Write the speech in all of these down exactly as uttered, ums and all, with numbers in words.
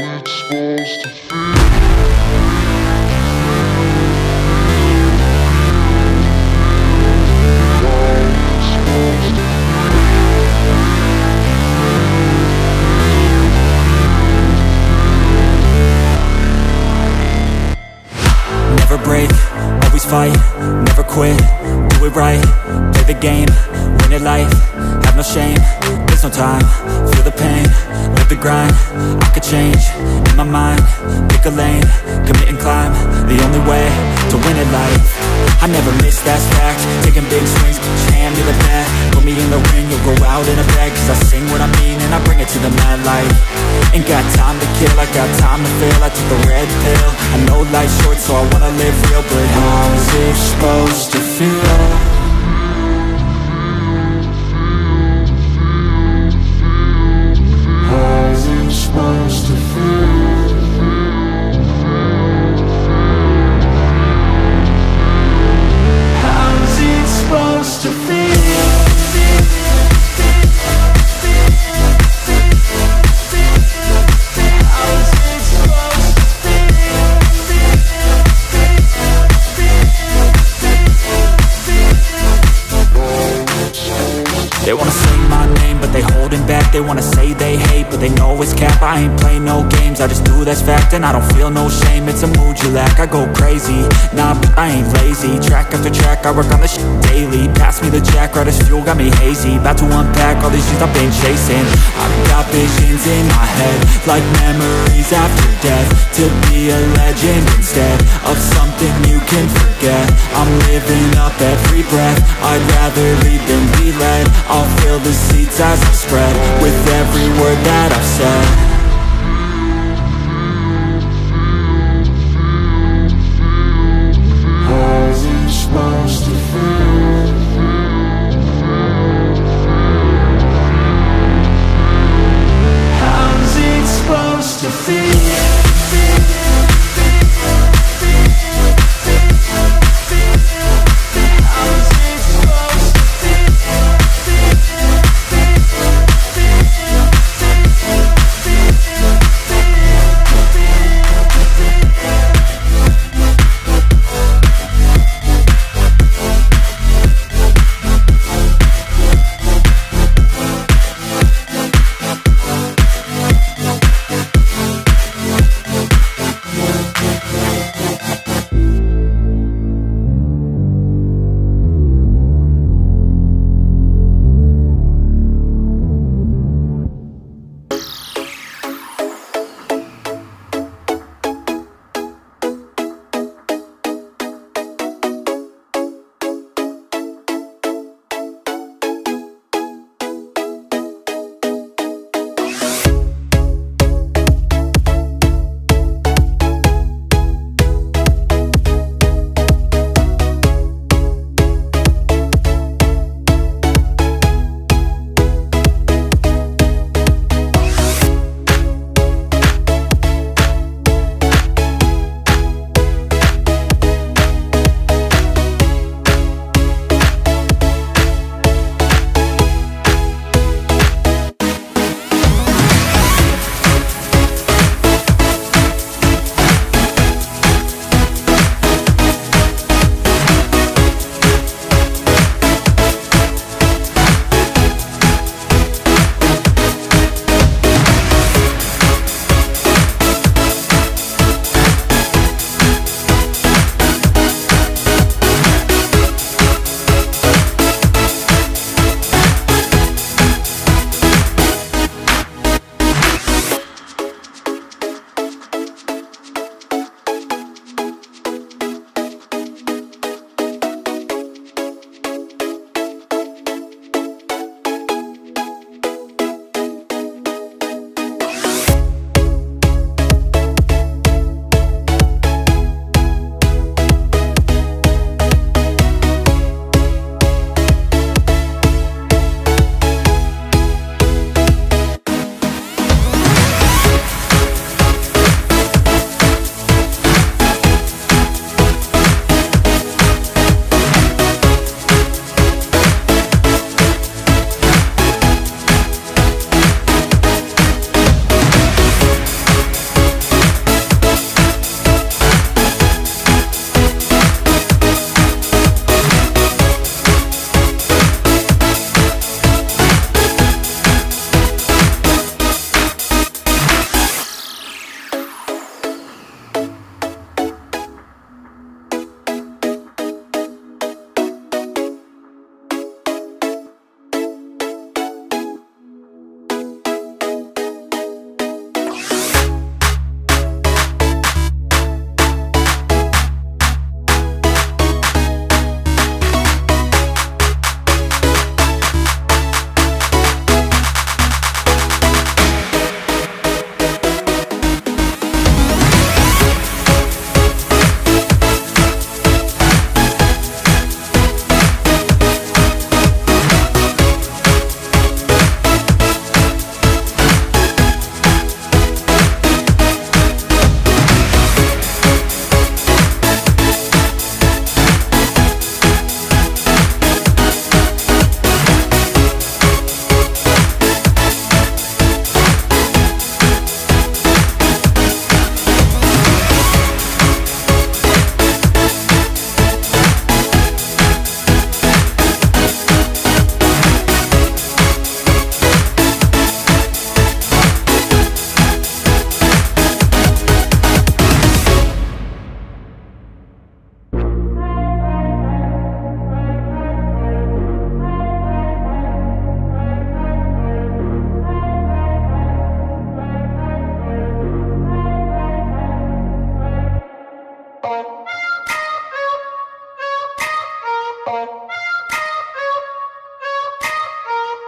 it's supposed to feel. Never break, always fight, never quit, do it right, play the game, win at life, have no shame, there's no time, feel the pain, live the grind, I could change, in my mind, pick a lane, commit and climb, the only way to win at life. I never miss, that's fact. Taking big swings, jam to the bat. Put me in the ring, you'll go out in a bag. Cause I sing what I mean and I bring it to the mad light. Ain't got time to kill, I got time to feel. I took the red pill, I know life's short, so I wanna live real. But how is it supposed to feel? They wanna say my name, but they holding back. They wanna say they hate, but they know it's cap. I ain't play no games, I just do that's fact. And I don't feel no shame, it's a mood you lack. I go crazy, nah, but I ain't lazy. Track after track, I work on this shit daily. Pass me the jack, right as fuel, got me hazy. About to unpack all these shit I've been chasing. I've got visions in my head, like memories after death. To be a legend instead of something you can forget. I'm living up every breath, I'd rather lead than be led. I'll fill the seats as I spread with every word that I've said. How's it supposed to feel? How's it supposed to feel?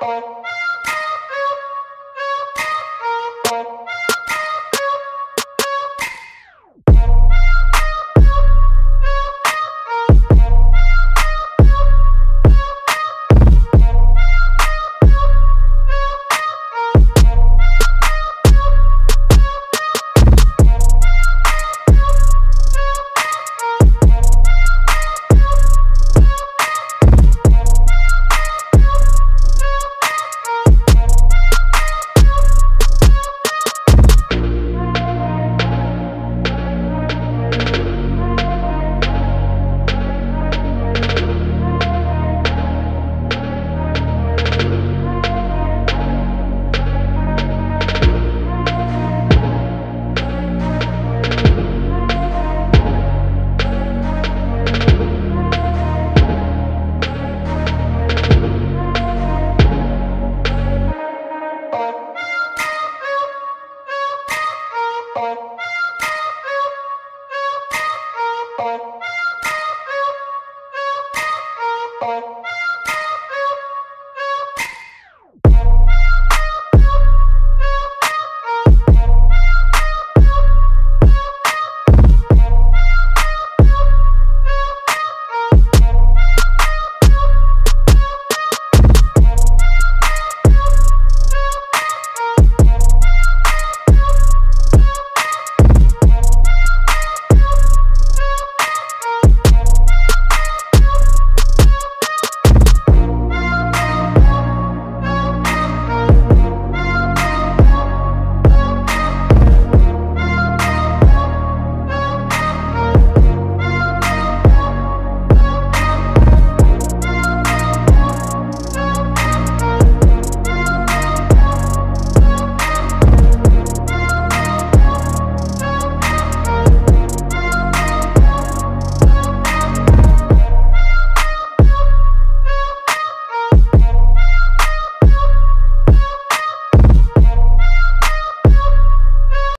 people